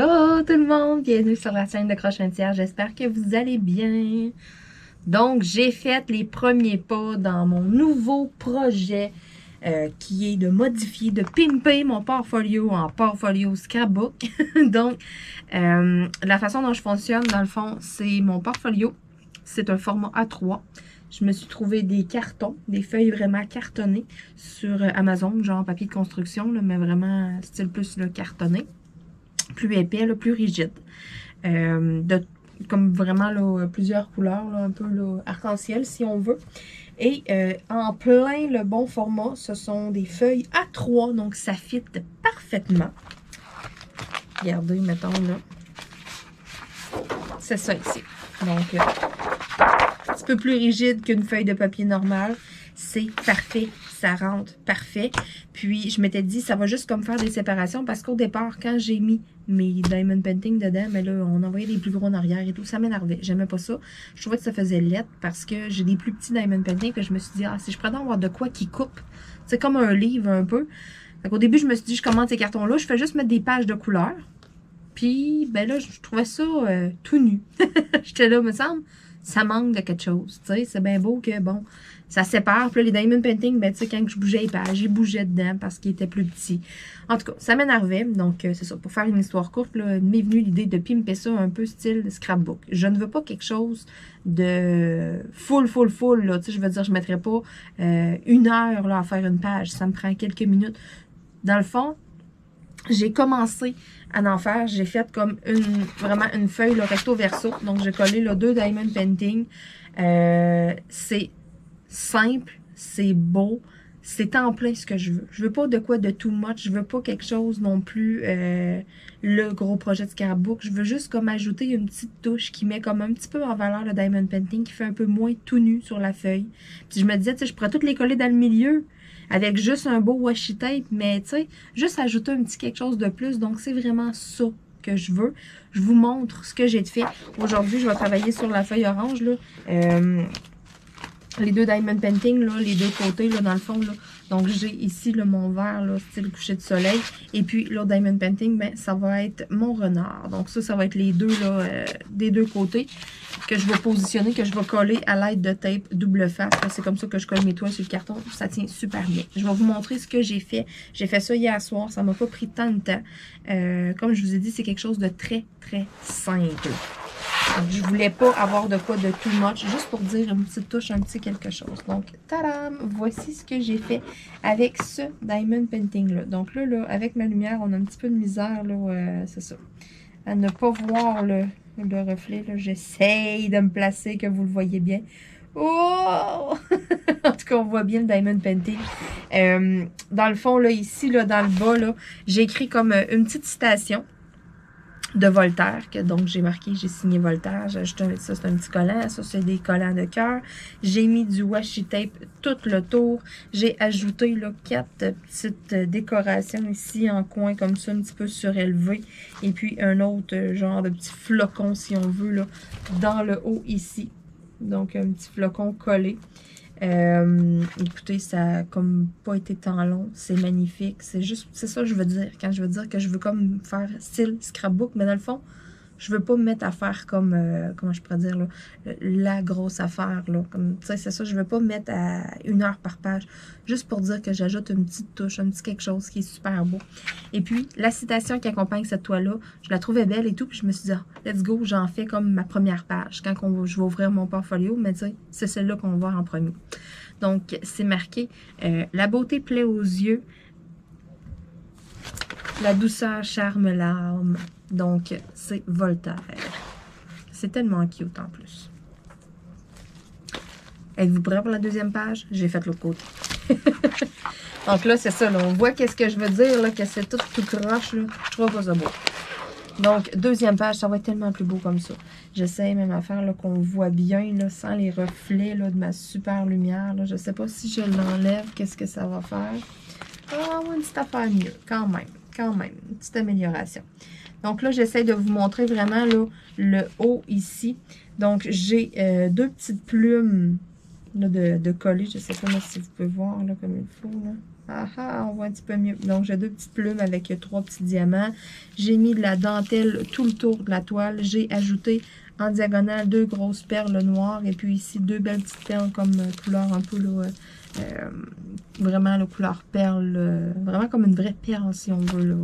Hello tout le monde, bienvenue sur la chaîne de Croche-Tières, j'espère que vous allez bien. Donc j'ai fait les premiers pas dans mon nouveau projet qui est de modifier, de pimper mon portfolio en portfolio scrapbook. Donc la façon dont je fonctionne dans le fond, c'est mon portfolio, c'est un format A3. Je me suis trouvé des cartons, des feuilles vraiment cartonnées sur Amazon, genre papier de construction, là, mais vraiment style plus le cartonné. Plus épais, là, plus rigide. Comme vraiment là, plusieurs couleurs, là, un peu arc-en-ciel si on veut. Et en plein le bon format, ce sont des feuilles A3, donc ça fit parfaitement. Regardez, mettons là. C'est ça ici. Donc, un petit peu plus rigide qu'une feuille de papier normale. C'est parfait, ça rentre parfait. Puis, je m'étais dit, ça va juste comme faire des séparations parce qu'au départ, quand j'ai mis mes diamond painting dedans, mais là, on envoyait des plus gros en arrière et tout, ça m'énervait. J'aimais pas ça. Je trouvais que ça faisait lettre parce que j'ai des plus petits diamond painting. Puis, je me suis dit, ah, si je prétends avoir de quoi qui coupe, c'est comme un livre un peu. Donc, au début, je me suis dit, je commande ces cartons-là, je fais juste mettre des pages de couleurs. Puis, ben là, je trouvais ça tout nu. J'étais là, me semble. Ça manque de quelque chose, tu sais, c'est bien beau que, bon, ça sépare. Puis là, les diamond painting, ben, tu sais, quand je bougeais les pages, ils bougeaient dedans parce qu'ils étaient plus petits. En tout cas, ça m'énervait, donc c'est ça, pour faire une histoire courte, là, m'est venue l'idée de pimper ça un peu style scrapbook. Je ne veux pas quelque chose de full, là, tu sais, je veux dire, je ne mettrais pas une heure, là, à faire une page, ça me prend quelques minutes. Dans le fond, j'ai commencé à en faire, j'ai fait comme vraiment une feuille là, recto verso, donc j'ai collé là, 2 diamond painting, c'est simple, c'est beau, c'est en plein ce que je veux. Je veux pas de quoi de too much, je veux pas quelque chose non plus le gros projet de scrapbook, je veux juste comme ajouter une petite touche qui met comme un petit peu en valeur le diamond painting, qui fait un peu moins tout nu sur la feuille. Puis je me disais, tu sais, je pourrais toutes les coller dans le milieu, avec juste un beau washi tape, mais tu sais, juste ajouter un petit quelque chose de plus. Donc, c'est vraiment ça que je veux. Je vous montre ce que j'ai fait. Aujourd'hui, je vais travailler sur la feuille orange, là. Les 2 diamond painting, là, les 2 côtés, là, dans le fond, là. Donc, j'ai ici, là, mon vert, là, style coucher de soleil. Et puis, l'autre diamond painting, ben, ça va être mon renard. Donc, ça va être les deux, là, des deux côtés que je vais positionner, que je vais coller à l'aide de tape double face. C'est comme ça que je colle mes toiles sur le carton. Ça tient super bien. Je vais vous montrer ce que j'ai fait. J'ai fait ça hier soir. Ça m'a pas pris tant de temps. Comme je vous ai dit, c'est quelque chose de très simple. Donc, je voulais pas avoir de quoi de too much, juste pour dire une petite touche, un petit quelque chose. Donc, tadam! Voici ce que j'ai fait avec ce diamond painting-là. Donc là, avec ma lumière, on a un petit peu de misère, là, c'est ça. À ne pas voir le reflet, là, j'essaye de me placer, que vous le voyez bien. Oh! En tout cas, on voit bien le diamond painting. Dans le fond, là, ici, là, dans le bas, là, j'ai écrit comme une petite citation de Voltaire, que donc j'ai marqué, j'ai signé Voltaire, j'ai ajouté ça, c'est un petit collant, ça c'est des collants de cœur, j'ai mis du washi tape tout le tour, j'ai ajouté là 4 petites décorations ici en coin comme ça, un petit peu surélevées, et puis un autre genre de petit flocon si on veut là, dans le haut ici, donc un petit flocon collé. Écoutez, ça a comme pas été tant long, c'est magnifique, c'est juste, c'est ça que je veux dire, quand je veux dire que je veux comme faire style scrapbook, mais dans le fond, je veux pas me mettre à faire comme, comment je pourrais dire, là, la grosse affaire, là, comme, tu sais, c'est ça, je veux pas me mettre à 1 heure par page, juste pour dire que j'ajoute une petite touche, un petit quelque chose qui est super beau. Et puis, la citation qui accompagne cette toile-là, je la trouvais belle et tout, puis je me suis dit, oh, let's go, j'en fais comme ma première page, quand je vais ouvrir mon portfolio, mais tu sais, c'est celle-là qu'on va voir en premier. Donc, c'est marqué, la beauté plaît aux yeux, la douceur charme l'âme. Donc, c'est Voltaire. C'est tellement cute en plus. Êtes-vous prêts pour la deuxième page? J'ai fait l'autre côté. Donc là, c'est ça. Là, on voit qu'est-ce que je veux dire, là, que c'est tout croche. Là. Je trouve pas ça beau. Donc, deuxième page, ça va être tellement plus beau comme ça. J'essaie même à faire qu'on voit bien, là, sans les reflets là, de ma super lumière. Là. Je sais pas si je l'enlève, qu'est-ce que ça va faire. Ah, oh, une petite affaire mieux. Quand même. Une petite amélioration. Donc là, j'essaie de vous montrer vraiment là, le haut ici. Donc, j'ai 2 petites plumes là, de coller. Je ne sais pas là, si vous pouvez voir là, comme il faut. Là. Ah ah, on voit un petit peu mieux. Donc, j'ai deux petites plumes avec trois petits diamants. J'ai mis de la dentelle tout le tour de la toile. J'ai ajouté en diagonale deux grosses perles noires. Et puis ici, deux belles petites perles comme couleur un peu, là, vraiment la couleur perle. Vraiment comme une vraie perle, si on veut.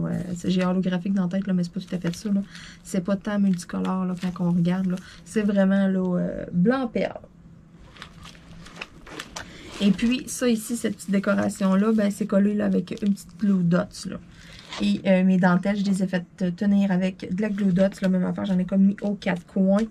J'ai holographique dans la tête, là, mais c'est pas tout à fait ça. C'est pas tant multicolore là, quand on regarde. C'est vraiment là, blanc perle. Et puis, ça ici, cette petite décoration-là, ben, c'est collé là, avec une petite glue dots. Là. Et mes dentelles, je les ai faites tenir avec de la glue dots. La même affaire, j'en ai comme mis aux quatre coins.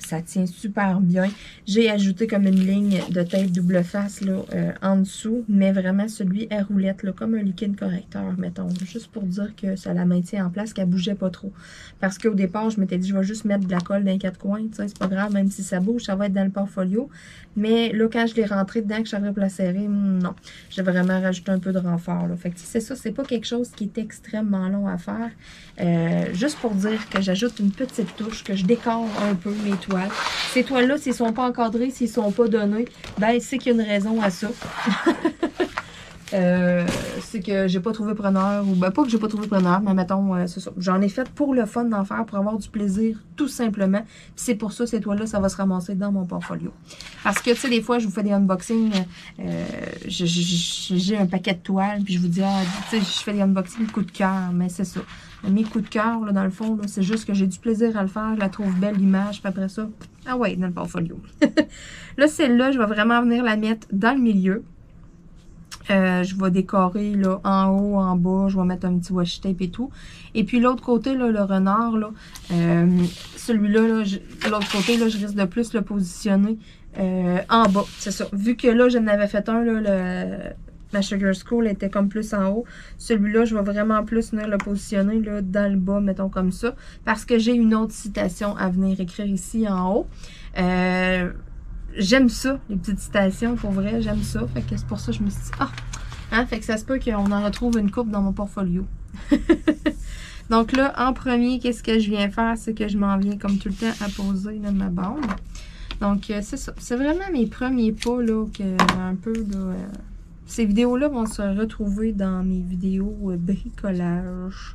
Ça tient super bien. J'ai ajouté comme une ligne de tape double face là, en dessous, mais vraiment celui à roulette, là, comme un liquide correcteur, mettons. Juste pour dire que ça la maintient en place, qu'elle ne bougeait pas trop. Parce qu'au départ, je m'étais dit, je vais juste mettre de la colle dans les quatre coins. C'est pas grave, même si ça bouge, ça va être dans le portfolio. Mais là, quand je l'ai rentré dedans, que je savais la serrer, non. J'ai vraiment rajouté un peu de renfort. Là. Fait que c'est ça, c'est pas quelque chose qui est extrêmement long à faire. Juste pour dire que j'ajoute une petite touche, que je décore un peu mes toiles. Ces toiles-là, s'ils ne sont pas encadrées, s'ils ne sont pas donnés, ben c'est qu'il y a une raison à ça. C'est que j'ai pas trouvé preneur, ou ben pas que j'ai pas trouvé preneur, mais mettons, j'en ai fait pour le fun d'en faire, pour avoir du plaisir, tout simplement. Puis c'est pour ça, ces toiles-là, ça va se ramasser dans mon portfolio. Parce que, tu sais, des fois, je vous fais des unboxings, j'ai un paquet de toiles, puis je vous dis, ah, tu sais, je fais des unboxings coup de cœur, mais c'est ça. Mes coups de cœur, là, dans le fond, c'est juste que j'ai du plaisir à le faire, je la trouve belle l'image, puis après ça, ah ouais, dans le portfolio. Là, celle-là, je vais vraiment venir la mettre dans le milieu. Je vais décorer là, en haut, en bas, je vais mettre un petit washi tape et tout. Et puis l'autre côté, là, le renard, celui-là, l'autre côté, là, je risque de plus le positionner en bas. C'est ça. Vu que là, j'en avais fait un, là, ma Sugar School était comme plus en haut. Celui-là, je vais vraiment plus venir le positionner là, dans le bas, mettons comme ça. Parce que j'ai une autre citation à venir écrire ici en haut. J'aime ça, les petites citations, pour vrai, j'aime ça. Fait que c'est pour ça que je me suis dit, ah! Hein? Fait que ça se peut qu'on en retrouve une coupe dans mon portfolio. Donc là, en premier, qu'est-ce que je viens faire? C'est que je m'en viens comme tout le temps à poser là, ma bande. Donc, c'est ça. C'est vraiment mes premiers pas, là, que un peu, là... Ces vidéos-là vont se retrouver dans mes vidéos bricolage.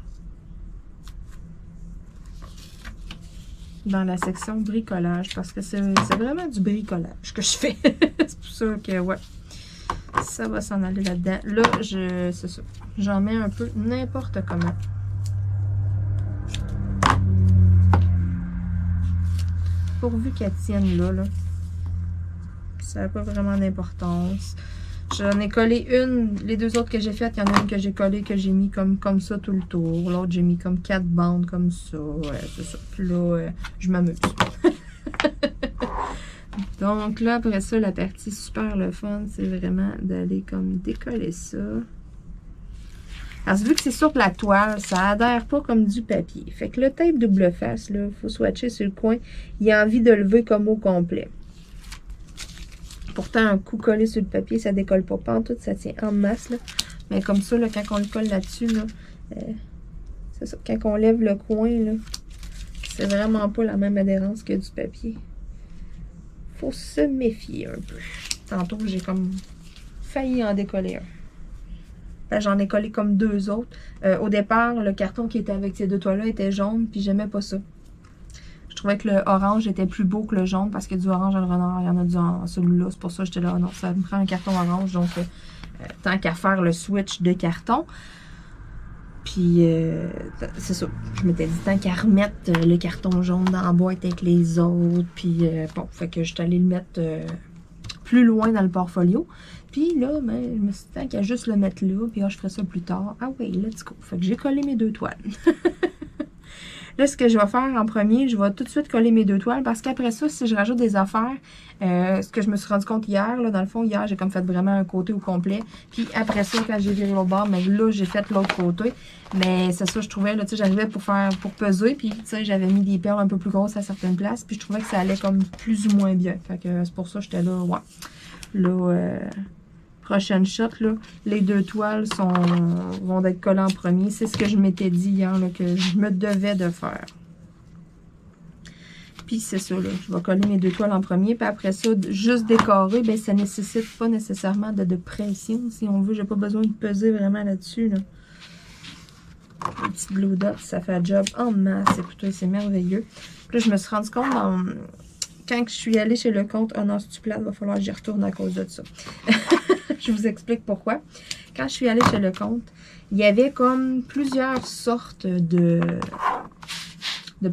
Dans la section bricolage, parce que c'est vraiment du bricolage que je fais. C'est pour ça que, ouais, ça va s'en aller là-dedans. Là, c'est ça, j'en mets un peu n'importe comment. Pourvu qu'elle tienne là, là. Ça n'a pas vraiment d'importance. J'en ai collé une, les deux autres que j'ai faites, il y en a une que j'ai collée, que j'ai mis comme ça tout le tour. L'autre, j'ai mis comme quatre bandes comme ça. Ouais, c'est ça. Puis là, je m'amuse. Donc là, après ça, la partie super le fun, c'est vraiment d'aller comme décoller ça. Parce que vu que c'est sur la toile, ça adhère pas comme du papier. Fait que le tape double face, là, il faut swatcher sur le coin. Il a envie de lever comme au complet. Pourtant, un coup collé sur le papier, ça décolle pas pantoute, ça tient en masse. Là. Mais comme ça, là, quand on le colle là-dessus, là, c'est ça. Quand on lève le coin, c'est vraiment pas la même adhérence que du papier. Faut se méfier un peu. Tantôt, j'ai comme failli en décoller un. J'en ai collé comme deux autres. Au départ, le carton qui était avec ces deux toiles-là était jaune, puis j'aimais pas ça. Je trouvais que le orange était plus beau que le jaune parce que du orange à le renard, il y en a du celui-là. C'est pour ça que j'étais là, non, ça me prend un carton orange. Donc, tant qu'à faire le switch de carton. Puis, c'est ça. Je m'étais dit, tant qu'à remettre le carton jaune dans la boîte avec les autres. Puis, bon, fait que je suis allée le mettre plus loin dans le portfolio. Puis là, ben, je me suis dit, tant qu'à juste le mettre là. Puis, ah, je ferai ça plus tard. Ah oui, let's go. Fait que j'ai collé mes deux toiles. Là, ce que je vais faire en premier, je vais tout de suite coller mes deux toiles parce qu'après ça, si je rajoute des affaires, ce que je me suis rendu compte hier, là, dans le fond, hier, j'ai comme fait vraiment un côté au complet. Puis après ça, quand j'ai viré l'autre bord, mais là, j'ai fait l'autre côté. Mais c'est ça, je trouvais, là, tu sais, j'arrivais pour peser. Puis, tu sais, j'avais mis des perles un peu plus grosses à certaines places. Puis je trouvais que ça allait comme plus ou moins bien. Fait que c'est pour ça que j'étais là, ouais. Là, prochaine shot, là, les deux toiles vont être collées en premier. C'est ce que je m'étais dit hier, là, que je me devais de faire. Puis c'est ça, là, je vais coller mes deux toiles en premier. Puis après ça, juste décorer, bien, ça ne nécessite pas nécessairement de pression. Si on veut, j'ai pas besoin de peser vraiment là-dessus. Là. Un petit glue dot, ça fait un job en masse. C'est merveilleux. Puis là, je me suis rendu compte, quand je suis allée chez Le Compte, oh non, c'est-tu plate, il va falloir que j'y retourne à cause de ça. Je vous explique pourquoi. Quand je suis allée chez Le Compte, il y avait comme plusieurs sortes de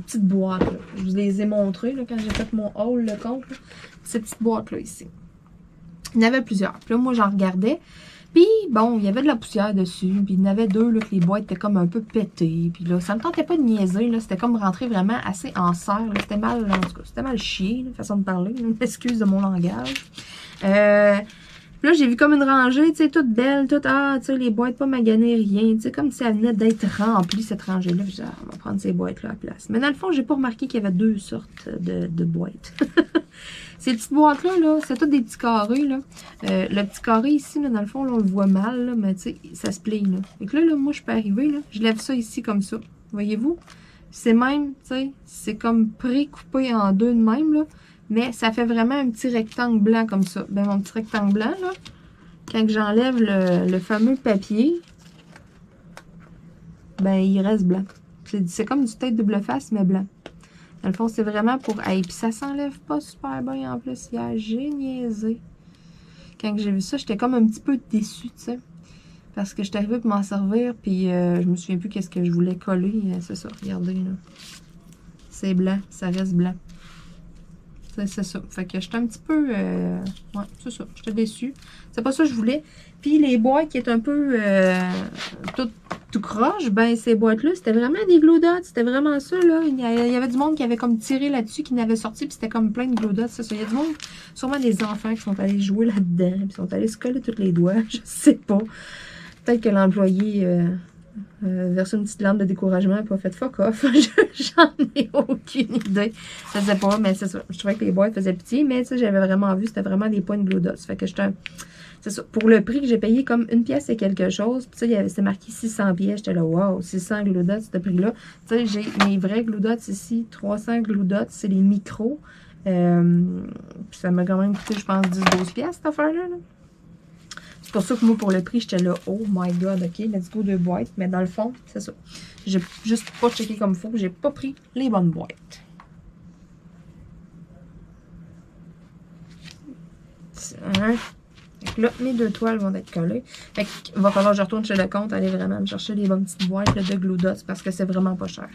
petites boîtes. Là. Je vous les ai montrées là, quand j'ai fait mon haul Le Compte. Là. Ces petites boîtes-là ici. Il y en avait plusieurs. Puis là, moi, j'en regardais. Puis, bon, il y avait de la poussière dessus. Puis, il y en avait deux, là, que les boîtes étaient comme un peu pétées. Puis là, ça me tentait pas de niaiser, là. C'était comme rentrer vraiment assez en serre. C'était mal, en tout cas, c'était mal chier, la façon de parler. Une excuse de mon langage. Puis là, j'ai vu comme une rangée, tu sais, toute belle, toute, tu sais, les boîtes pas maganées, rien. Tu sais, comme si elle venait d'être remplie, cette rangée-là. Puis, genre, on va prendre ces boîtes-là à la place. Mais dans le fond, j'ai pas remarqué qu'il y avait deux sortes de boîtes. Ces petites boîtes-là, là, c'est toutes des petits carrés, là. Le petit carré ici, là, dans le fond, là, on le voit mal, là, mais tu sais, ça se plie, là. Donc là, là, moi, je peux arriver, là, je lève ça ici comme ça. Voyez-vous? C'est même, tu sais, c'est comme pré-coupé en deux de même, là. Mais ça fait vraiment un petit rectangle blanc comme ça. Ben, mon petit rectangle blanc, là, quand j'enlève le fameux papier, ben, il reste blanc. C'est comme du tête double face, mais blanc. Dans le fond, c'est vraiment pour... Hey, puis ça s'enlève pas super bien en plus. Hier, j'ai niaisé. Quand j'ai vu ça, j'étais comme un petit peu déçue, tu sais. Parce que j'étais arrivée pour m'en servir, puis je me souviens plus qu'est-ce que je voulais coller. C'est ça, regardez, là. C'est blanc, ça reste blanc. C'est ça. Fait que j'étais un petit peu... ouais, c'est ça. J'étais déçue. C'est pas ça que je voulais. Puis les boîtes qui étaient un peu tout croche, ben ces boîtes-là, c'était vraiment des glue dots. C'était vraiment ça, là. Il y avait du monde qui avait comme tiré là-dessus, qui n'avait sorti, puis c'était comme plein de glue dots. C'est ça. Il y a du monde, sûrement des enfants qui sont allés jouer là-dedans, puis sont allés se coller tous les doigts. Je sais pas. Peut-être que l'employé... verser une petite lampe de découragement, pas fait fuck off. J'en ai aucune idée. Je sais pas, mais c'est ça. Je trouvais que les boîtes faisaient pitié, mais tu sais, j'avais vraiment vu, c'était vraiment des points de glue dots. Fait que j'étais. C'est ça. Pour le prix que j'ai payé, comme une pièce et quelque chose, puis tu sais, c'était marqué 600 pièces. J'étais là, waouh, 600 glue dots, ce prix-là. Tu sais, j'ai mes vrais glue dots ici, 300 glue dots, c'est les micros. Ça m'a quand même coûté, je pense, 10-12 pièces, cette affaire-là. Là. C'est pour ça que moi, pour le prix, j'étais là, oh my god, ok, let's go deux boîtes. Mais dans le fond, c'est ça. J'ai juste pas checké comme il faut, j'ai pas pris les bonnes boîtes. Donc là, mes deux toiles vont être collées. Fait qu'il va falloir que je retourne chez Le Compte, aller vraiment me chercher les bonnes petites boîtes là, de glue dots parce que c'est vraiment pas cher.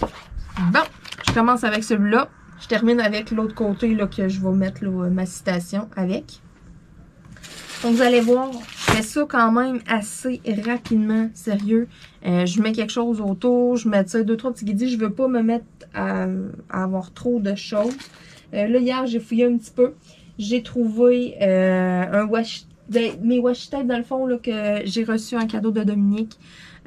Bon, je commence avec celui-là. Je termine avec l'autre côté là, que je vais mettre là, ma citation avec. Donc, vous allez voir, je fais ça quand même assez rapidement, sérieux. Je mets quelque chose autour, je mets, tu sais, 2-3 petits guidis. Je veux pas me mettre à avoir trop de choses. Là, hier, j'ai fouillé un petit peu. J'ai trouvé un washi... mes washi tape, dans le fond, là, que j'ai reçu en cadeau de Dominique.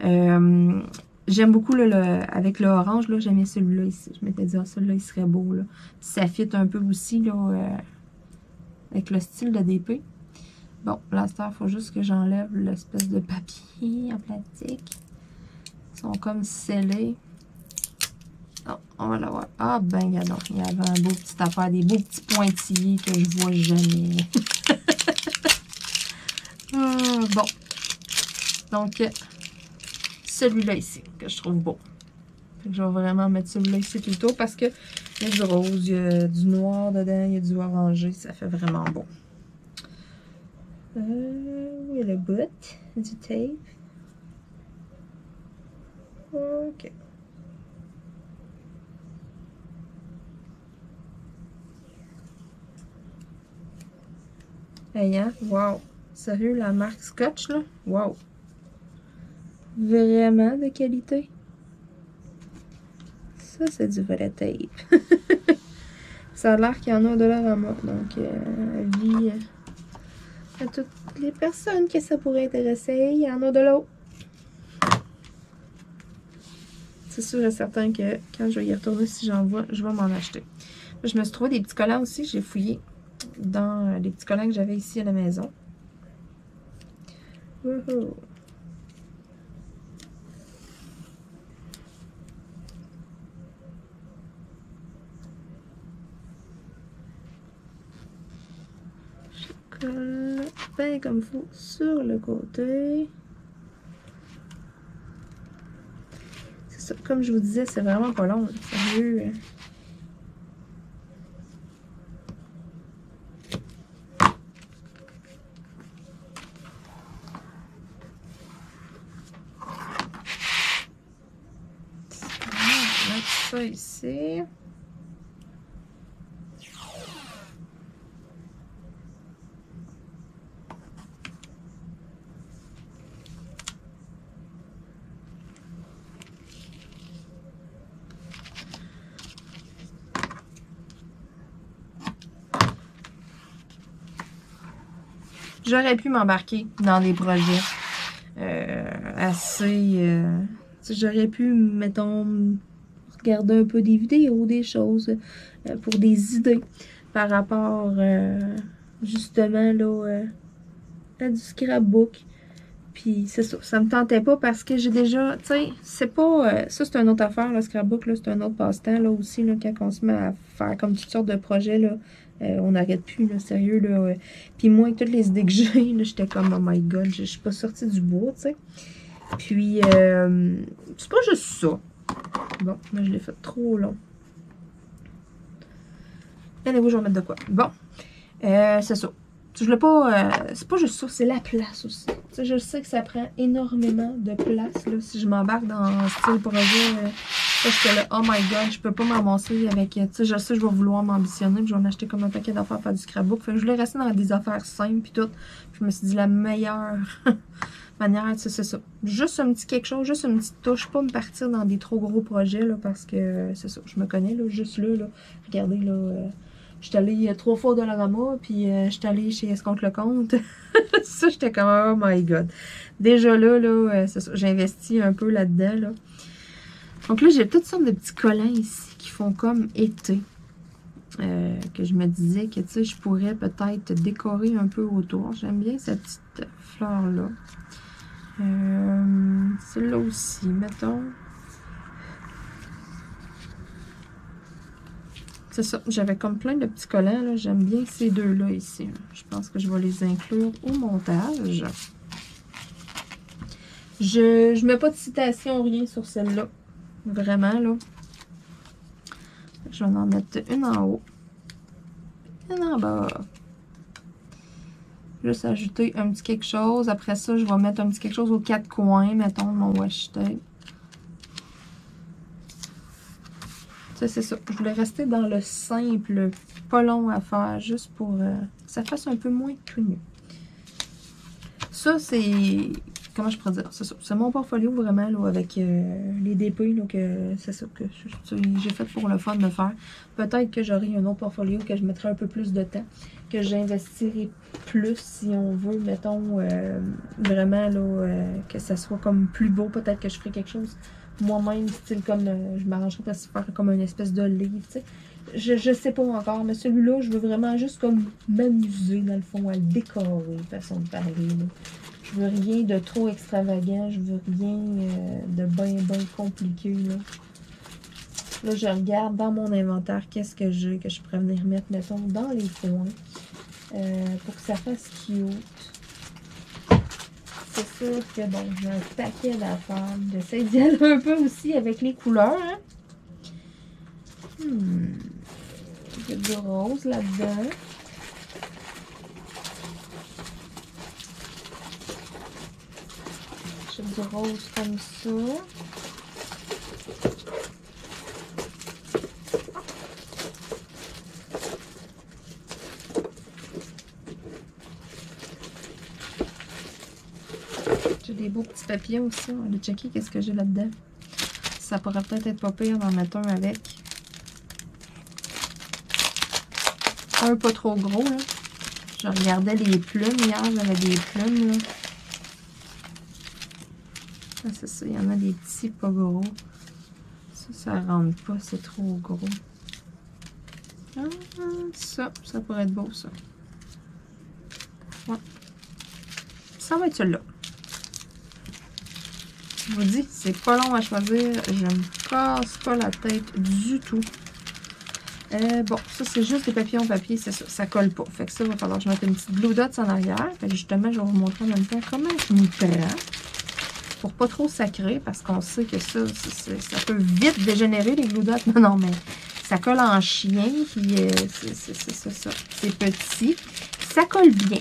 J'aime beaucoup, là, avec le orange, là, j'aimais celui-là ici. Je m'étais dit, ah, celui-là, il serait beau, là. Puis ça fit un peu aussi, là, avec le style de DP. Bon, là, il faut juste que j'enlève l'espèce de papier en plastique. Ils sont comme scellés. Oh, on va l'avoir. Ah, ben, regarde, il y avait un beau petit affaire, des beaux petits pointillés que je vois jamais. Bon. Donc, celui-là ici, que je trouve beau. Je vais vraiment mettre celui-là ici plutôt parce que il y a du rose, il y a du noir dedans, il y a du orangé. Ça fait vraiment beau. Où est le bout du tape? Ok. Hey, hein? Wow! Sérieux, la marque Scotch, là? Wow! Vraiment de qualité. Ça, c'est du vrai tape. Ça a l'air qu'il y en a au Dollarama. Donc, vie... à toutes les personnes que ça pourrait intéresser, il y en a de l'eau. C'est sûr et certain que quand je vais y retourner, si j'en vois, je vais m'en acheter. Je me suis trouvé des petits collants aussi. J'ai fouillé dans les petits collants que j'avais ici à la maison. Woohoo! cercle ben comme il faut sur le côté. C'est ça, comme je vous disais, c'est vraiment pas long, sérieux. Ça ici. J'aurais pu m'embarquer dans des projets assez... j'aurais pu, mettons... regarder un peu des vidéos, des choses, pour des idées par rapport justement là, à du scrapbook. Puis c'est ça, ça me tentait pas parce que j'ai déjà, tu sais, c'est pas, ça c'est une autre affaire, le scrapbook, c'est un autre passe-temps là aussi, là, quand on se met à faire comme toutes sortes de projets, là, on n'arrête plus, là, sérieux, là. Puis moi, avec toutes les idées que j'ai, j'étais comme, oh my god, je suis pas sortie du bois, tu sais. Puis, c'est pas juste ça. Bon, là, je l'ai fait trop long. Allez-vous, je vais remettre de quoi? Bon, c'est ça. Je voulais pas... c'est pas juste ça, c'est la place aussi. T'sais, je sais que ça prend énormément de place, là, si je m'embarque dans style projet. Parce que là, oh my god, je peux pas m'avancer avec... Tu sais, je sais que je vais vouloir m'ambitionner, puis je vais en acheter comme un paquet d'affaires pour faire du scrapbook. Fait que je voulais rester dans des affaires simples, puis tout. Puis je me suis dit, la meilleure... manière, c'est ça. Juste un petit quelque chose, juste une petite touche, pas me partir dans des trop gros projets, là, parce que c'est ça, je me connais, là, juste là, là. Regardez, là, je suis allée 3 fois au Dollarama, puis je suis allée chez Scotch Le Compte. Ça, j'étais comme, oh my god. Déjà là, c'est ça, j'ai investi un peu là-dedans, là. Donc là, j'ai toutes sortes de petits collants ici qui font comme été. Que je me disais que, tu sais, je pourrais peut-être décorer un peu autour. J'aime bien cette petite fleur-là. Celle-là aussi, mettons. C'est ça, j'avais comme plein de petits collants, là. J'aime bien ces deux-là ici. Je pense que je vais les inclure au montage. Je mets pas de citation, rien sur celle-là. Vraiment, là. Je vais en mettre une en haut. Une en bas. Juste ajouter un petit quelque chose. Après ça, je vais mettre un petit quelque chose aux 4 coins, mettons, mon washi tape. Ça, c'est ça. Je voulais rester dans le simple, pas long à faire, juste pour que ça fasse un peu moins connu. Ça, c'est... Comment je pourrais dire? C'est ça. C'est mon portfolio vraiment là, avec les DP. Donc, c'est ça que j'ai fait pour le fun de faire. Peut-être que j'aurai un autre portfolio que je mettrai un peu plus de temps, que j'investirai plus si on veut, mettons, vraiment là, que ça soit comme plus beau. Peut-être que je ferai quelque chose moi-même, style comme je m'arrangerai pour faire comme une espèce de livre, tu sais. Je sais pas encore, mais celui-là, je veux vraiment juste comme m'amuser dans le fond à le décorer, façon de parler. Là. Je veux rien de trop extravagant, je veux rien de bien compliqué. Là. Là, je regarde dans mon inventaire qu'est-ce que j'ai, que je pourrais venir mettre, mettons, dans les coins, pour que ça fasse cute. C'est sûr que, bon, j'ai un paquet d'affaires. J'essaie d'y aller un peu aussi avec les couleurs. Hein? Il y a du rose là-dedans. Du rose comme ça. J'ai des beaux petits papiers aussi. On va checker qu'est-ce que j'ai là-dedans. Ça pourrait peut-être être pas pire d'en mettre un avec. Un pas trop gros, là. Je regardais les plumes hier, j'avais des plumes, là. Ah, c'est ça, il y en a des petits pas gros. Ça, ça rentre pas, c'est trop gros. Ah, ça, ça pourrait être beau, ça. Ouais. Ça va être celui-là. Je vous dis, c'est pas long à choisir. Je me casse pas la tête du tout. Bon, ça, c'est juste des papillons papier, c'est ça, ça colle pas. Fait que ça, il va falloir que je mette une petite blue dot en arrière. Fait que justement, je vais vous montrer en même temps comment je m'y prends pour pas trop sacrer, parce qu'on sait que ça, ça peut vite dégénérer, les glue dots. Non, non, mais ça colle en chien, puis c'est petit. Ça colle bien.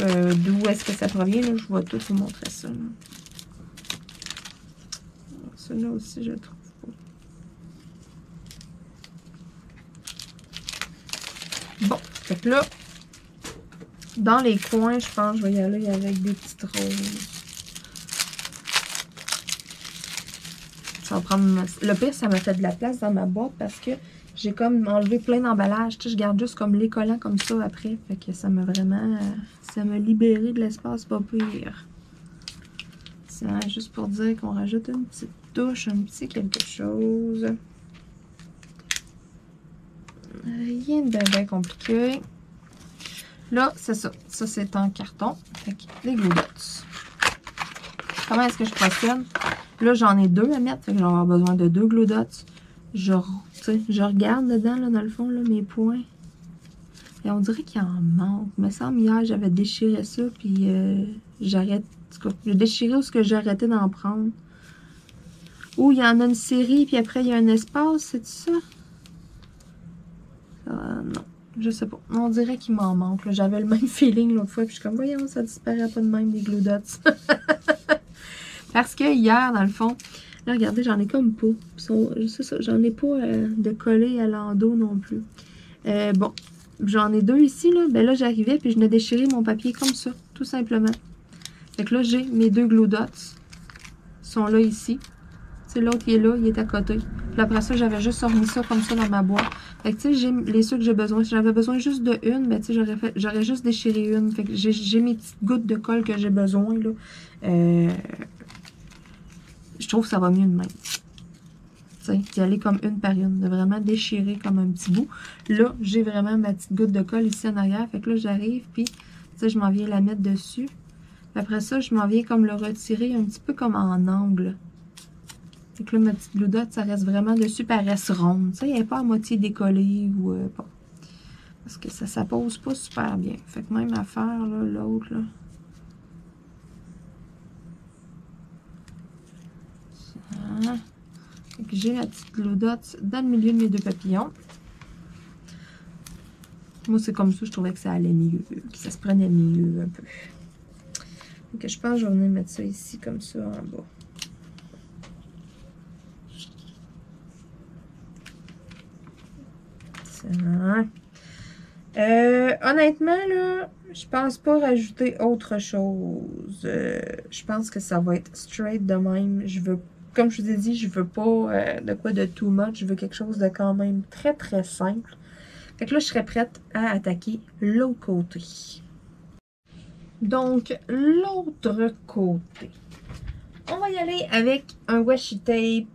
D'où est-ce que ça provient, là? Je vais tout vous montrer ça. Celui-là aussi, je le trouve pas. Bon, fait que là, dans les coins, je pense que je vais y aller avec des petites roses. Ça va prendre ma... Le pire, ça m'a fait de la place dans ma boîte parce que j'ai comme enlevé plein d'emballages. Tu sais, je garde juste comme les collants comme ça après. Fait que ça m'a vraiment... Ça m'a libéré de l'espace, pas pire. C'est juste pour dire qu'on rajoute une petite touche, un petit quelque chose. Rien de bien compliqué. Là, c'est ça. Ça, c'est en carton. Fait que des glue dots. Comment est-ce que je procède? Là, j'en ai deux à mettre, fait que je vais avoir besoin de deux glue dots. Je regarde dedans, là, dans le fond, là, mes points. Et on dirait qu'il en manque. Il me semble, hier, j'avais déchiré ça, puis j'arrête. Le déchiré ou ce que j'ai arrêté d'en prendre. Ou il y en a une série, puis après, il y a un espace, c'est ça? Non, je sais pas. On dirait qu'il m'en manque. J'avais le même feeling l'autre fois, puis je suis comme, voyons, ça disparaît pas de même, des glue dots. Parce que hier, dans le fond, là, regardez, j'en ai comme pas. C'est ça, j'en ai pas de collé à l'endos non plus. Bon, j'en ai deux ici, là. Ben là, j'arrivais, puis je n'ai déchiré mon papier comme ça, tout simplement. Fait que là, j'ai mes deux glue dots. Ils sont là, ici. Tu sais, l'autre, il est là, il est à côté. Puis après ça, j'avais juste remis ça comme ça dans ma boîte. Fait que, tu sais, j'ai les ceux que j'ai besoin. Si j'avais besoin juste de une, ben, tu sais, j'aurais juste déchiré une. Fait que j'ai mes petites gouttes de colle que j'ai besoin, là. Je trouve que ça va mieux de même. Tu sais, d'y aller comme une par une, de vraiment déchirer comme un petit bout. Là, j'ai vraiment ma petite goutte de colle ici en arrière. Fait que là, j'arrive, puis, tu sais, je m'en viens la mettre dessus. Après ça, je m'en viens comme le retirer un petit peu comme en angle. Fait que là, ma petite glue dot, ça reste vraiment dessus, puis elle reste ronde. Tu sais, elle n'est pas à moitié décollée ou pas. Parce que ça ne pose pas super bien. Fait que même affaire, là, l'autre, là. J'ai la petite glue dot dans le milieu de mes deux papillons. Moi, c'est comme ça, je trouvais que ça allait mieux, que ça se prenait mieux un peu. Donc, je pense que je vais venir mettre ça ici, comme ça, en bas. Ça. Honnêtement, là, je pense pas rajouter autre chose. Je pense que ça va être straight de même. Je veux pas. Comme je vous ai dit, je veux pas de quoi de too much. Je veux quelque chose de quand même très, très simple. Fait que là, je serais prête à attaquer l'autre côté. Donc, l'autre côté. On va y aller avec un washi tape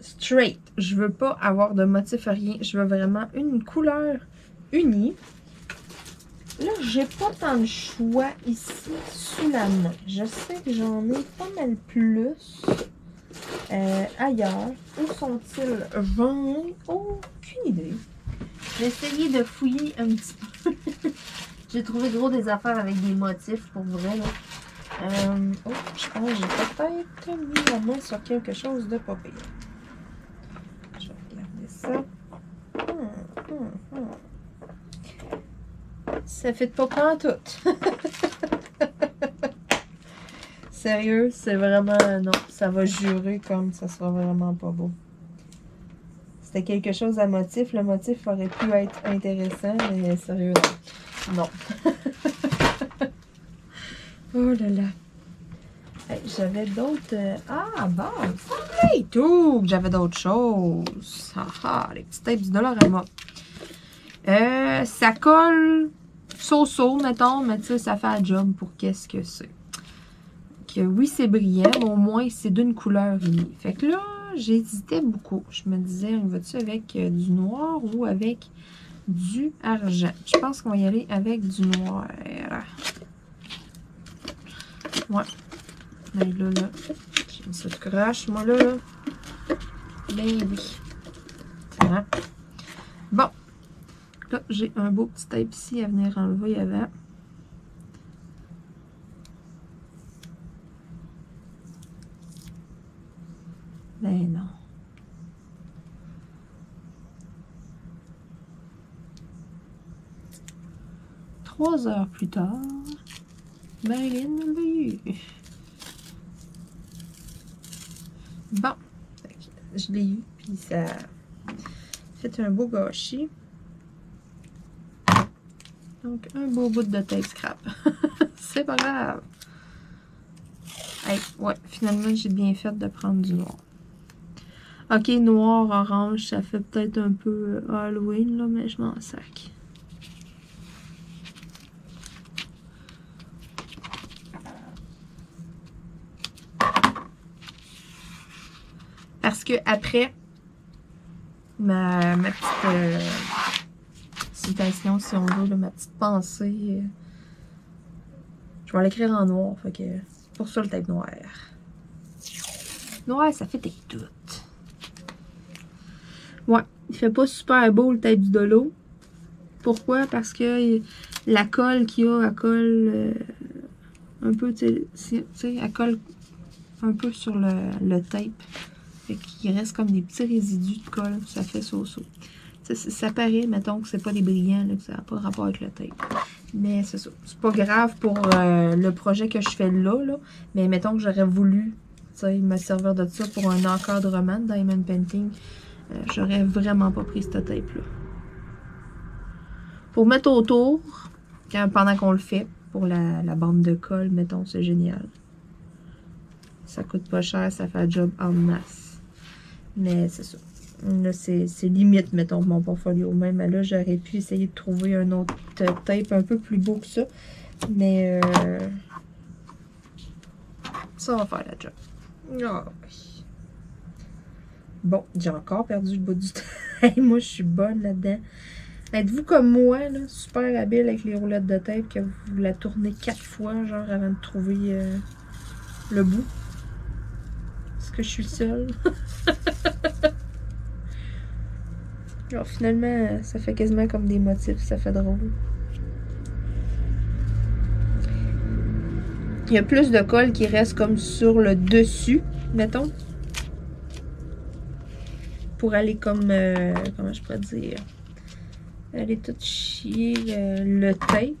straight. Je veux pas avoir de motif à rien. Je veux vraiment une couleur unie. Là, j'ai pas tant de choix ici sous la main. Je sais que j'en ai pas mal plus ailleurs. Où sont-ils? J'en ai aucune idée. J'ai essayé de fouiller un petit peu. J'ai trouvé gros des affaires avec des motifs pour vrai. Là. Oh, je pense que j'ai peut-être mis la main sur quelque chose de pas pire. Je vais regarder ça. Ça fait de pas prendre tout. Sérieux, c'est vraiment... Non, ça va jurer comme ça sera vraiment pas beau. C'était quelque chose à motif. Le motif aurait pu être intéressant, mais sérieux, non. Oh là là. Hey, j'avais d'autres... Ah, bon, c'est tout. J'avais d'autres choses. Ah, les petits tapes du Dollarama. Ça colle... So-so, mettons, mais tu sais, ça fait un job pour qu'est-ce que c'est. Que oui, c'est brillant, mais au moins, c'est d'une couleur unie. Fait que là, j'hésitais beaucoup. Je me disais, on va-tu avec du noir ou avec du argent? Je pense qu'on va y aller avec du noir. Ouais. Là, là, j'ai une petite croche, moi, là. Ben oui. Hein? Là, j'ai un beau petit tape ici à venir enlever avant. Ben non. Trois heures plus tard, Marilyn l'a eu. Bon, je l'ai eu, puis ça fait un beau gâchis. Donc, un beau bout de tape scrap. C'est pas grave. Hey, ouais, finalement, j'ai bien fait de prendre du noir. Ok, noir, orange, ça fait peut-être un peu Halloween, là, mais je m'en sac. Parce que après, ma petite citation, si on veut, là, ma petite pensée, je vais l'écrire en noir, fait que c'est pour ça le tape noir. Noir, ça fait tes doutes. Ouais, il fait pas super beau le tape du Dolo. Pourquoi? Parce que la colle qu'il y a, elle colle un peu, tu sais, elle colle un peu sur le tape. Qu'il reste comme des petits résidus de colle, ça fait so-so. Ça paraît, mettons, que c'est pas des brillants, là, que ça n'a pas de rapport avec le tape. Mais c'est ça. C'est pas grave pour le projet que je fais là, là. Mais mettons que j'aurais voulu me servir de ça pour un encadrement de Diamond Painting. J'aurais vraiment pas pris cette tape-là. Pour mettre autour, pendant qu'on le fait, pour la bande de colle, mettons, c'est génial. Ça coûte pas cher, ça fait un job en masse. Mais c'est ça. Là, c'est limite, mettons, mon portfolio. Même là, j'aurais pu essayer de trouver un autre tape un peu plus beau que ça. Mais ça va faire la job. Oh, oui. Bon, j'ai encore perdu le bout du tape. Moi, je suis bonne là-dedans. Êtes-vous comme moi, là, super habile avec les roulettes de tape que vous la tournez 4 fois, genre, avant de trouver le bout? Est-ce que je suis seule? Alors finalement, ça fait quasiment comme des motifs, ça fait drôle. Il y a plus de colle qui reste comme sur le dessus, mettons. Pour aller comme, comment je pourrais dire, aller tout chier le tape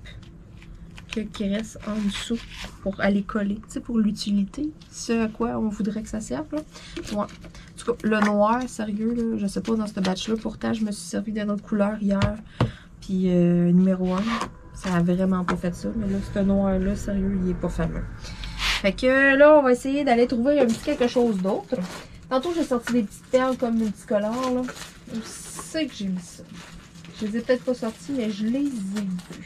qui reste en dessous pour aller coller, tu sais, pour l'utilité, ce à quoi on voudrait que ça serve, là. Ouais. En tout cas, le noir, sérieux, là, je sais pas, dans ce batch-là, pourtant, je me suis servi d'une autre couleur hier, puis numéro 1, ça a vraiment pas fait ça, mais là, ce noir-là, sérieux, il est pas fameux. Fait que là, on va essayer d'aller trouver un petit quelque chose d'autre. Tantôt, j'ai sorti des petites perles comme multicolores, là. Je sais que j'ai mis ça. Je les ai peut-être pas sorties, mais je les ai vues.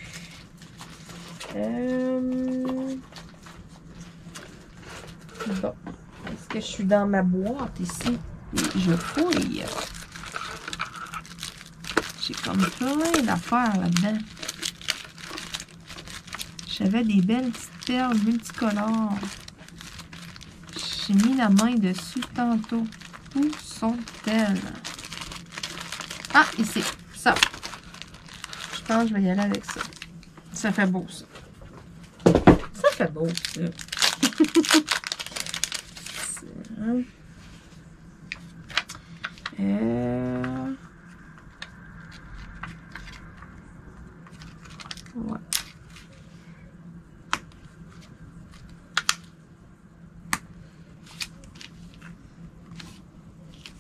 Bon, est-ce que je suis dans ma boîte ici? Je fouille. J'ai comme plein d'affaires là-dedans. J'avais des belles petites perles multicolores. J'ai mis la main dessus tantôt. Où sont-elles? Ah, ici. Ça. Je pense que je vais y aller avec ça. Ça fait beau, ça. Ça fait beau, ça. Ouais.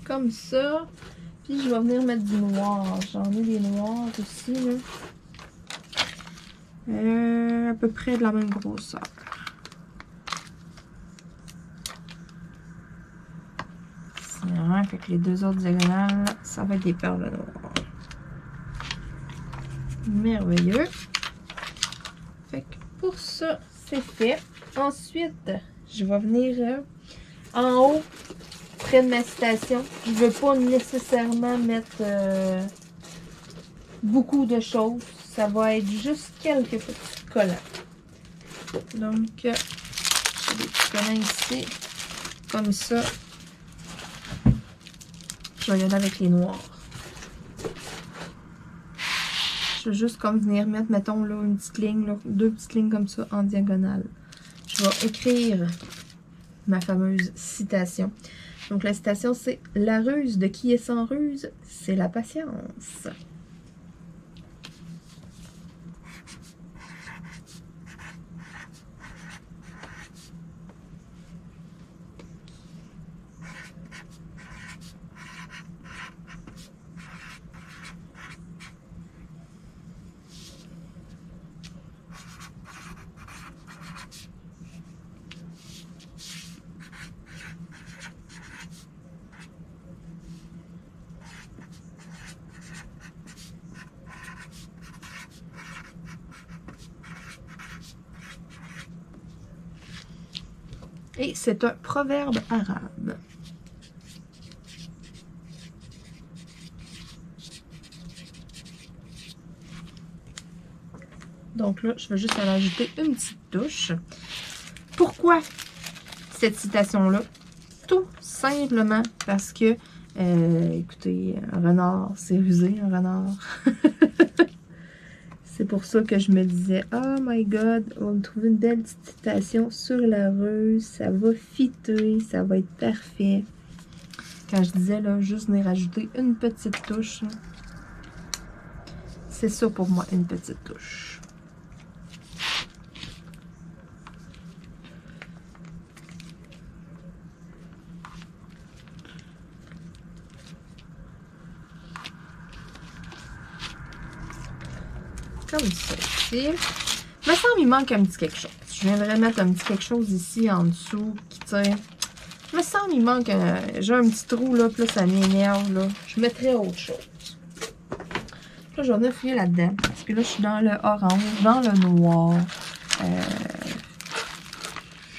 Comme ça. Puis je vais venir mettre du noir. J'en ai des noirs aussi, là. À peu près de la même grosseur. C'est vrai, fait que les deux autres diagonales, ça va être des perles noires. Merveilleux. Fait que pour ça, c'est fait. Ensuite, je vais venir en haut, près de ma citation. Je ne veux pas nécessairement mettre beaucoup de choses. Ça va être juste quelques petits collants. Donc, j'ai des petits collants ici, comme ça. Je vais y aller avec les noirs. je vais juste comme venir mettre, mettons, là, une petite ligne, là, deux petites lignes comme ça en diagonale. Je vais écrire ma fameuse citation. Donc, la citation, c'est « La ruse de qui est sans ruse, c'est la patience. » Et c'est un proverbe arabe. Donc là, je vais juste en ajouter une petite touche. Pourquoi cette citation-là? Tout simplement parce que, écoutez, un renard, c'est rusé, un renard. C'est pour ça que je me disais, oh my god, on va me trouver une belle petite citation sur la ruse, ça va fitter, ça va être parfait. Quand je disais, là, juste venir rajouter une petite touche, c'est ça pour moi, une petite touche. Comme ça ici. Il me semble qu'il manque un petit quelque chose. Je viendrai mettre un petit quelque chose ici en dessous qui tient. Il me semble qu'il manque un... J'ai un petit trou là, puis là, ça m'énerve là. Je mettrai autre chose. Là, je vais venir fouiller là-dedans. Parce que là, je suis dans le orange, dans le noir.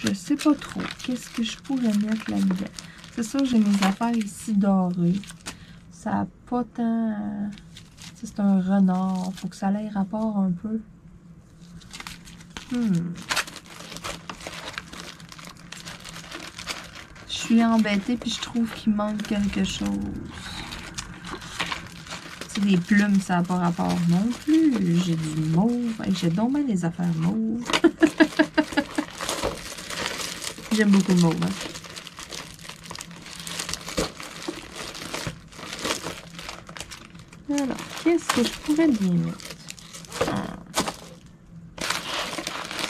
Je sais pas trop. Qu'est-ce que je pourrais mettre là-dedans? C'est sûr, j'ai mes affaires ici dorées. Ça n'a pas tant... C'est un renard. Faut que ça ait rapport un peu. Je suis embêtée puis je trouve qu'il manque quelque chose. C'est des plumes, ça n'a pas rapport non plus. J'ai du mauve. J'ai donc bien des affaires mauves. J'aime beaucoup le mauve. Hein? Alors, qu'est-ce que je pourrais bien mettre?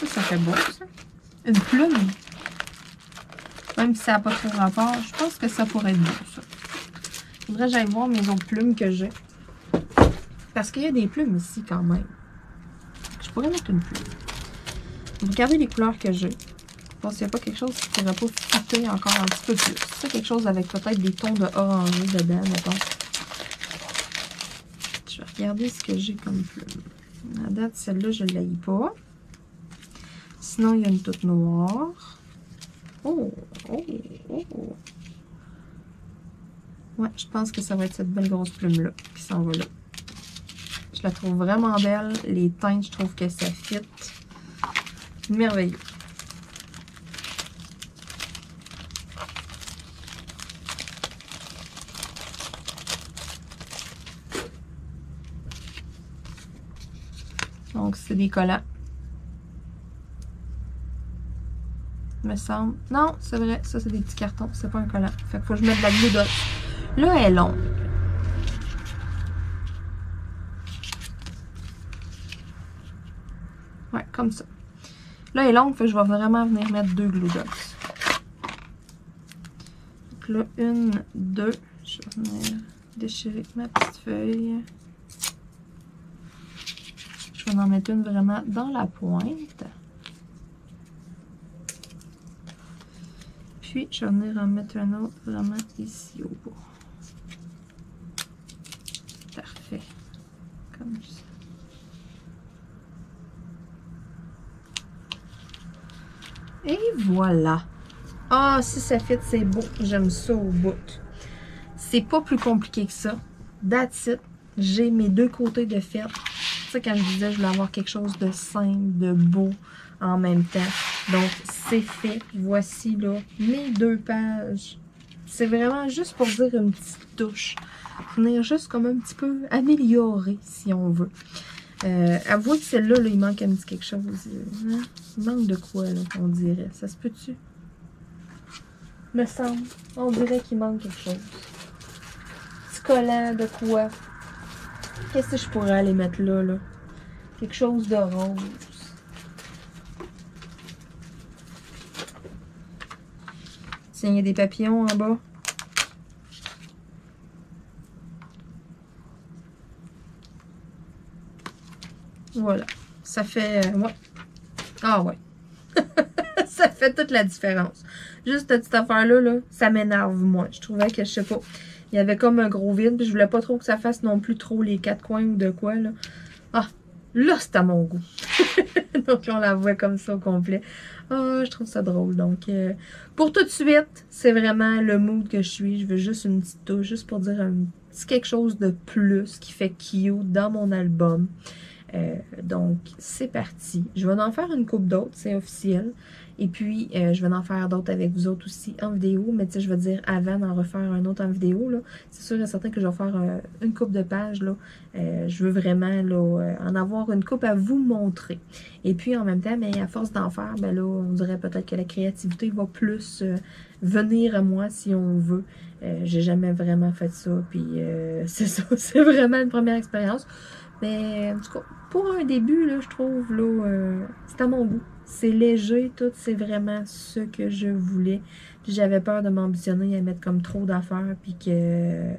Ça fait beau, ça. Une plume. Même si ça n'a pas trop rapport, je pense que ça pourrait être beau, ça. Il faudrait que j'aille voir mes autres plumes que j'ai. Parce qu'il y a des plumes ici, quand même. Je pourrais mettre une plume. Regardez les couleurs que j'ai. Bon, s'il n'y a pas quelque chose qui ne pourrait pas fitter encore un petit peu plus. C'est quelque chose avec peut-être des tons de orangé dedans, mettons. Regardez ce que j'ai comme plume. À date, celle-là, je ne l'haïs pas. Sinon, il y a une toute noire. Oh, oh, oh. Ouais, je pense que ça va être cette belle grosse plume-là qui s'en va là. Je la trouve vraiment belle. Les teintes, je trouve que ça fit. Merveilleux. Donc, c'est des collants. Il me semble. Non, c'est vrai. Ça, c'est des petits cartons. C'est pas un collant. Fait qu'il faut que je mette de la glue d'autre. Là, elle est longue. Ouais, comme ça. Là, elle est longue. Fait que je vais vraiment venir mettre deux glue d'autres. Donc là, une, deux. Je vais venir déchirer ma petite feuille. Je vais en mettre une vraiment dans la pointe. Puis, je vais venir en mettre un autre vraiment ici au bout. Parfait. Comme ça. Et voilà. Ah, si ça fit, c'est beau. J'aime ça au bout. C'est pas plus compliqué que ça. That's it. J'ai mes deux côtés de fête. Quand je disais je voulais avoir quelque chose de simple, de beau en même temps. Donc c'est fait. Voici là mes deux pages. C'est vraiment juste pour dire une petite touche. Venir juste comme un petit peu améliorer si on veut. Avouez que celle-là, là, il manque un petit quelque chose. Hein? Il manque de quoi, là, on dirait. Ça se peut-tu? Me semble. On dirait qu'il manque quelque chose. Petit collant de quoi? Qu'est-ce que je pourrais aller mettre là, là? Quelque chose de rose. Tiens, il y a des papillons en bas. Voilà. Ça fait... ouais. Ah ouais. Ça fait toute la différence. Juste cette petite affaire-là, là, ça m'énerve moins. Je trouvais que, je sais pas, il y avait comme un gros vide. Puis je voulais pas trop que ça fasse non plus trop les quatre coins ou de quoi, là. Ah! Là, c'est à mon goût. Donc, on la voit comme ça au complet. Ah, je trouve ça drôle. Donc, pour tout de suite, c'est vraiment le mood que je suis. Je veux juste une petite touche, juste pour dire un petit quelque chose de plus qui fait cute dans mon album. Donc, c'est parti. Je vais en faire une coupe d'autres, c'est officiel. Et puis, je vais en faire d'autres avec vous autres aussi en vidéo. Mais tu sais, je vais dire avant d'en refaire un autre en vidéo. C'est sûr et certain que je vais faire une coupe de pages. Je veux vraiment là, en avoir une coupe à vous montrer. Et puis, en même temps, mais à force d'en faire, ben là, on dirait peut-être que la créativité va plus venir à moi si on veut. J'ai jamais vraiment fait ça. Puis, c'est ça, c'est vraiment une première expérience. Mais en tout cas, pour un début, là, je trouve, là, c'est à mon goût. C'est léger, tout, c'est vraiment ce que je voulais. Puis j'avais peur de m'ambitionner à mettre comme trop d'affaires, puis que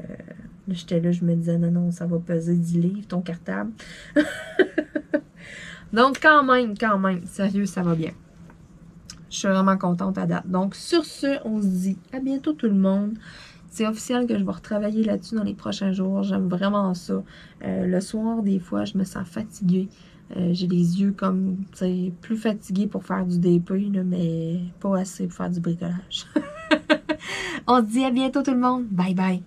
j'étais là, je me disais, non, non, ça va peser 10 livres, ton cartable. Donc, quand même, sérieux, ça va bien. Je suis vraiment contente à date. Donc, sur ce, on se dit à bientôt tout le monde. C'est officiel que je vais retravailler là-dessus dans les prochains jours. J'aime vraiment ça. Le soir, des fois, je me sens fatiguée. J'ai les yeux comme, tu sais, plus fatigués pour faire du DP, là, mais pas assez pour faire du bricolage. On se dit à bientôt tout le monde. Bye bye!